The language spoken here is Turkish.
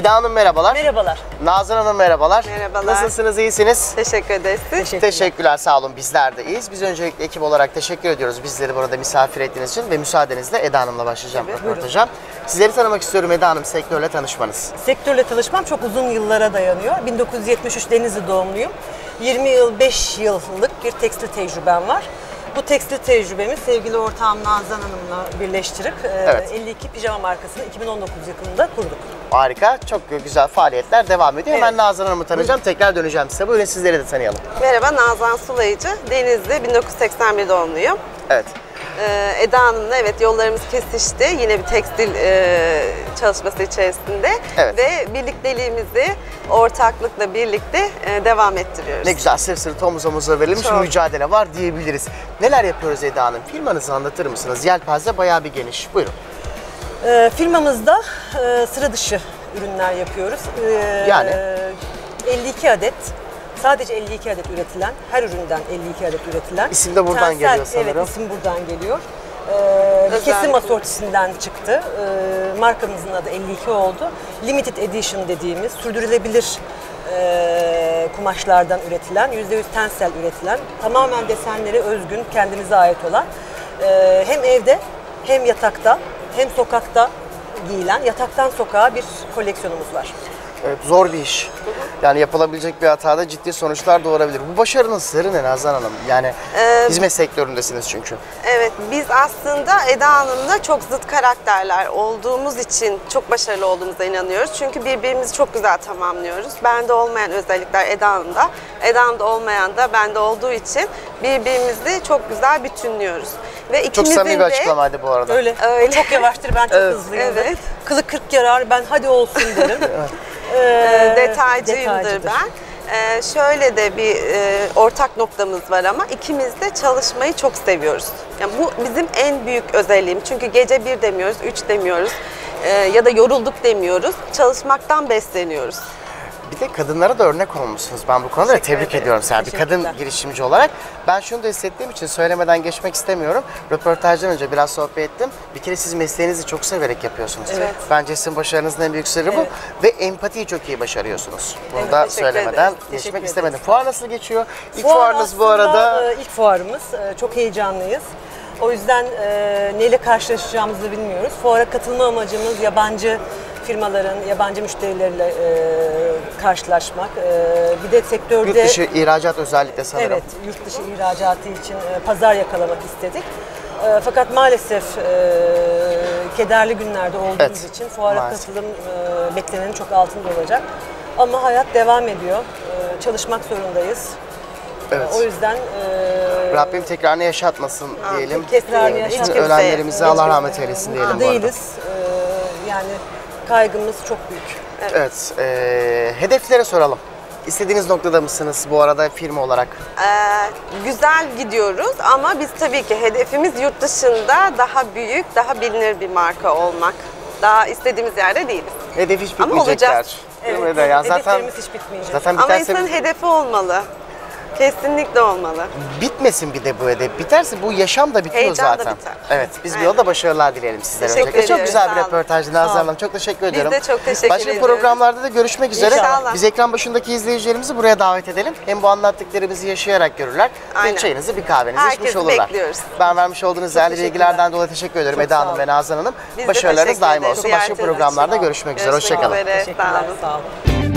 Eda Hanım merhabalar. Merhabalar. Nazan Hanım merhabalar. Merhabalar. Nasılsınız, iyisiniz? Teşekkür ederiz. Teşekkürler, sağ olun. Bizler de iyiyiz. Biz öncelikle ekip olarak teşekkür ediyoruz bizleri burada misafir ettiğiniz için ve müsaadenizle Eda Hanım'la başlayacağım. Evet, sizleri tanımak istiyorum Eda Hanım, sektörle tanışmanız. Sektörle tanışmam çok uzun yıllara dayanıyor. 1973 Denizli doğumluyum. 25 yıllık bir tekstil tecrübem var. Bu tekstil tecrübemi sevgili ortağım Nazan Hanım'la birleştirip 52 pijama markasını 2019 yakınında kurduk. Harika, çok güzel faaliyetler devam ediyor. Evet. Ben Nazan Hanım'ı tanıyacağım, tekrar döneceğim size. Buyurun sizleri de tanıyalım. Merhaba, Nazan Sulayıcı, Denizli, 1981 doğumluyum. Evet. Eda Hanım'la yollarımız kesişti. Yine bir tekstil çalışması içerisinde ve birlikteliğimizi ortaklıkla birlikte devam ettiriyoruz. Ne güzel, sırt omuz omuza verilmiş bir mücadele var diyebiliriz. Neler yapıyoruz Eda Hanım? Firmanızı anlatır mısınız? Yelpaze bayağı bir geniş. Buyurun. Firmamızda sıra dışı ürünler yapıyoruz. Yani? 52 adet. Sadece 52 adet üretilen, her üründen 52 adet üretilen. İsim de buradan geliyor sanırım. Evet, isim buradan geliyor. Kesim asortisinden çıktı. Markamızın adı 52 oldu. Limited Edition dediğimiz, sürdürülebilir kumaşlardan üretilen, %100 tensel üretilen, tamamen desenleri özgün, kendimize ait olan, hem evde, hem yatakta, hem sokakta giyilen, yataktan sokağa bir koleksiyonumuz var. Evet, zor bir iş. Yani yapılabilecek bir hatada ciddi sonuçlar doğurabilir. Bu başarının sırrı ne Nazan Hanım? Yani hizmet sektöründesiniz çünkü. Evet, biz aslında Eda Hanım'la çok zıt karakterler olduğumuz için çok başarılı olduğumuza inanıyoruz. Çünkü birbirimizi çok güzel tamamlıyoruz. Bende olmayan özellikler Eda Hanım'da, Eda Hanım'da olmayan da bende olduğu için birbirimizi çok güzel bütünlüyoruz. Ve ikimizin çok samimi bir açıklamaydı bu arada. Öyle. Çok yavaştır, ben çok hızlıyım. Evet. Kılı kırk yarar, ben hadi olsun dedim. Detaycıyımdır ben. Şöyle de bir ortak noktamız var ama ikimiz de çalışmayı çok seviyoruz. Yani bu bizim en büyük özelliğimiz. Çünkü gece bir demiyoruz, üç demiyoruz ya da yorulduk demiyoruz. Çalışmaktan besleniyoruz. Bir de kadınlara da örnek olmuşsunuz. Ben bu konuda tebrik ediyorum sizi. Bir kadın girişimci olarak. Ben şunu da hissettiğim için söylemeden geçmek istemiyorum. Röportajdan önce biraz sohbet ettim. Bir kere siz mesleğinizi çok severek yapıyorsunuz. Evet. Bence sizin başarınızın en büyük sırrı bu. Ve empatiyi çok iyi başarıyorsunuz. Bunu da söylemeden geçmek istemedim. Fuar nasıl geçiyor? İlk fuarınız bu arada. İlk fuarımız. Çok heyecanlıyız. O yüzden neyle karşılaşacağımızı bilmiyoruz. Fuara katılma amacımız yabancı firmaların, yabancı müşterileriyle karşılaşmak. Bir de sektörde... Yurt dışı ihracat özellikle sanırım. Evet, yurt dışı ihracatı için pazar yakalamak istedik. Fakat maalesef kederli günlerde olduğumuz için fuara katılım beklenenin çok altında olacak. Ama hayat devam ediyor. Çalışmak zorundayız. Evet. O yüzden... Rabbim tekrarını yaşatmasın diyelim. Tekrarını yaşatmasın. Ölenlerimize Allah rahmet eylesin diyelim bu arada. Değiliz. Yani... Kaygımız çok büyük. Evet. Hedeflere soralım. İstediğiniz noktada mısınız bu arada firma olarak? Güzel gidiyoruz ama biz tabii ki hedefimiz yurt dışında daha büyük, daha bilinir bir marka olmak. Daha istediğimiz yerde değiliz. Hedef hiç bitmeyecekler. Evet, yani hedeflerimiz hiç bitmeyecek. Zaten ama insanın hedefi olmalı. Kesinlikle olmalı. Bitmesin bir de bu hedef. Biterse bu yaşam da bitiyor zaten. Heyecan da biter. Evet. Biz bir yolda başarılar dileyelim sizlere. Teşekkür ediyoruz. Çok güzel bir röportajdı Nazan Hanım. Çok teşekkür ediyorum. Biz de çok teşekkür ediyoruz. Başka programlarda da görüşmek üzere. İnşallah. Biz ekran başındaki izleyicilerimizi buraya davet edelim. Hem bu anlattıklarımızı yaşayarak görürler. Hem çayınızı, bir kahvenizi içmiş olurlar. Herkesi bekliyoruz. Ben vermiş olduğunuz değerli bilgilerden dolayı teşekkür ediyorum Eda Hanım ve Nazan Hanım. Başarılarınız daim olsun. Başka programlarda görüşmek üzere. Hoşçakalın. Sağ olun.